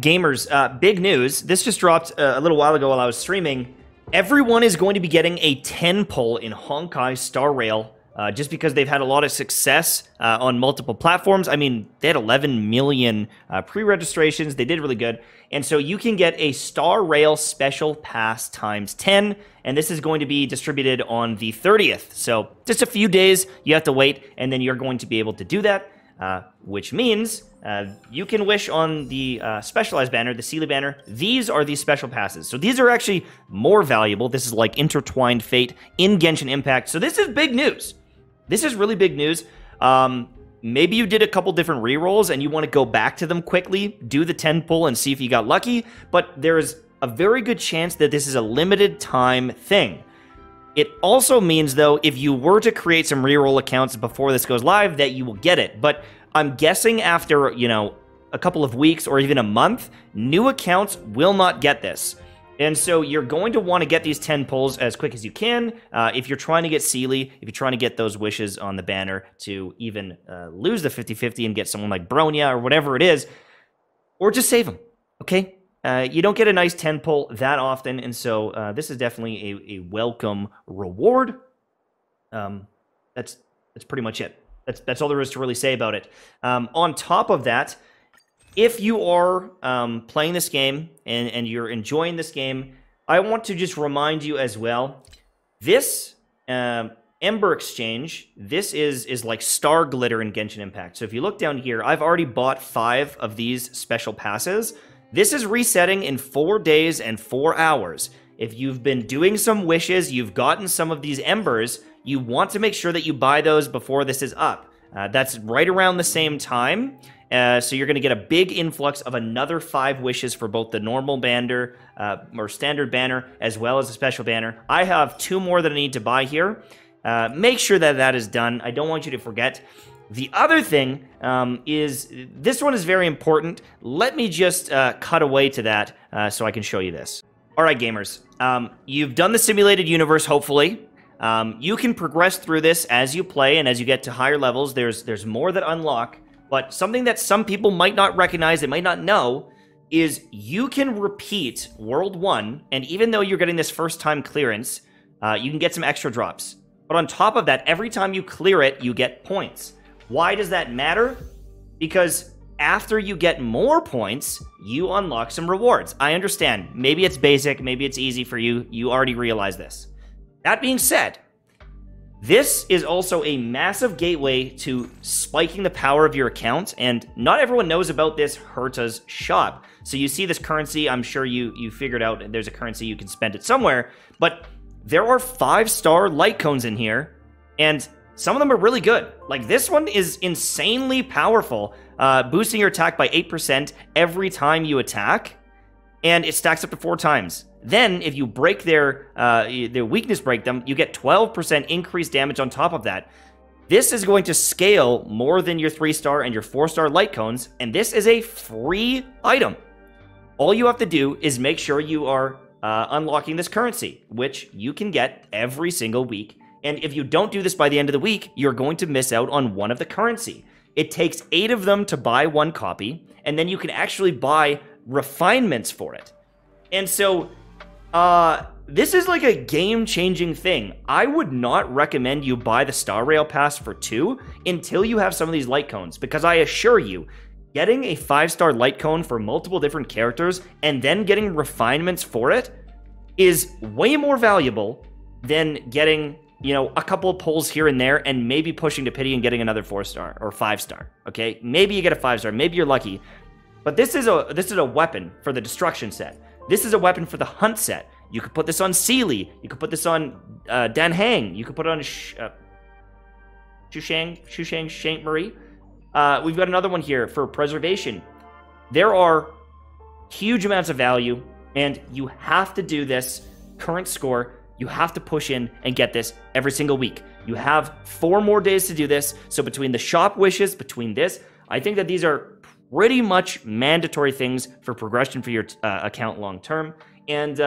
gamers, big news. This just dropped a little while ago while I was streaming. Everyone is going to be getting a 10 pull in Honkai Star Rail, just because they've had a lot of success on multiple platforms. I mean, they had 11 million pre-registrations. They did really good. And so you can get a Star Rail Special Pass times 10, and this is going to be distributed on the 30th. So just a few days, you have to wait, and then you're going to be able to do that, which means you can wish on the specialized banner, the Seele banner. These are the special passes. So these are actually more valuable. This is like Intertwined Fate in Genshin Impact. So this is big news. This is really big news. Maybe you did a couple different rerolls and you want to go back to them quickly, do the 10 pull and see if you got lucky, but there is a very good chance that this is a limited time thing. It also means, though, if you were to create some reroll accounts before this goes live, that you will get it. But I'm guessing after, you know, a couple of weeks or even a month, new accounts will not get this. And so you're going to want to get these 10 pulls as quick as you can if you're trying to get Seele, if you're trying to get those wishes on the banner to even lose the 50-50 and get someone like Bronya or whatever it is, or just save them, okay? You don't get a nice 10 pull that often, and so this is definitely a welcome reward. That's pretty much it. That's all there is to really say about it. On top of that, if you are playing this game and you're enjoying this game, I want to just remind you as well, this Ember Exchange, this is like star glitter in Genshin Impact. So if you look down here, I've already bought 5 of these special passes. This is resetting in 4 days and 4 hours. If you've been doing some wishes, you've gotten some of these embers, you want to make sure that you buy those before this is up. That's right around the same time. So you're going to get a big influx of another 5 wishes for both the normal banner or standard banner as well as a special banner. I have 2 more that I need to buy here. Make sure that that is done. I don't want you to forget. The other thing is, this one is very important. Let me just cut away to that so I can show you this. All right, gamers, you've done the simulated universe, hopefully. You can progress through this as you play and as you get to higher levels. There's more that unlock, but something that some people might not recognize, they might not know, is you can repeat World 1, and even though you're getting this first-time clearance, you can get some extra drops. But on top of that, every time you clear it, you get points. Why does that matter? Because after you get more points, you unlock some rewards. I understand. Maybe it's basic. Maybe it's easy for you. You already realize this. That being said, this is also a massive gateway to spiking the power of your account, and not everyone knows about this Herta's shop. So you see this currency, I'm sure you figured out there's a currency you can spend it somewhere, but there are 5-star light cones in here, and some of them are really good. Like this one is insanely powerful, boosting your attack by 8% every time you attack, and it stacks up to 4 times. Then, if you break their weakness break them, you get 12% increased damage on top of that. This is going to scale more than your 3-star and your 4-star light cones, and this is a free item. All you have to do is make sure you are unlocking this currency, which you can get every single week. And if you don't do this by the end of the week, you're going to miss out on one of the currency. It takes 8 of them to buy 1 copy, and then you can actually buy refinements for it. And so this is like a game-changing thing. I would not recommend you buy the Star Rail Pass for 2 until you have some of these light cones, because I assure you, getting a 5-star light cone for multiple different characters and then getting refinements for it is way more valuable than getting, you know, a couple of pulls here and there and maybe pushing to pity and getting another 4-star or 5-star, okay? Maybe you get a 5-star, maybe you're lucky. But this is a weapon for the destruction set. This is a weapon for the hunt set. You could put this on Seele. You could put this on Dan Heng. You could put it on Shushang, Saint Marie. We've got another one here for preservation. There are huge amounts of value, and you have to do this current score. You have to push in and get this every single week. You have 4 more days to do this. So between the shop wishes, between this, I think that these are pretty much mandatory things for progression for your account long term. And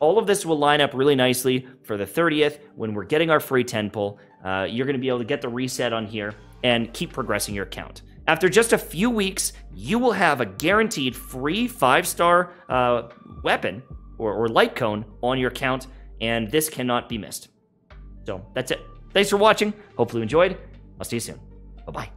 all of this will line up really nicely for the 30th when we're getting our free 10 pull. You're going to be able to get the reset on here and keep progressing your account. After just a few weeks, you will have a guaranteed free 5-star weapon or light cone on your account, and this cannot be missed. So that's it. Thanks for watching. Hopefully you enjoyed. I'll see you soon. Bye-bye.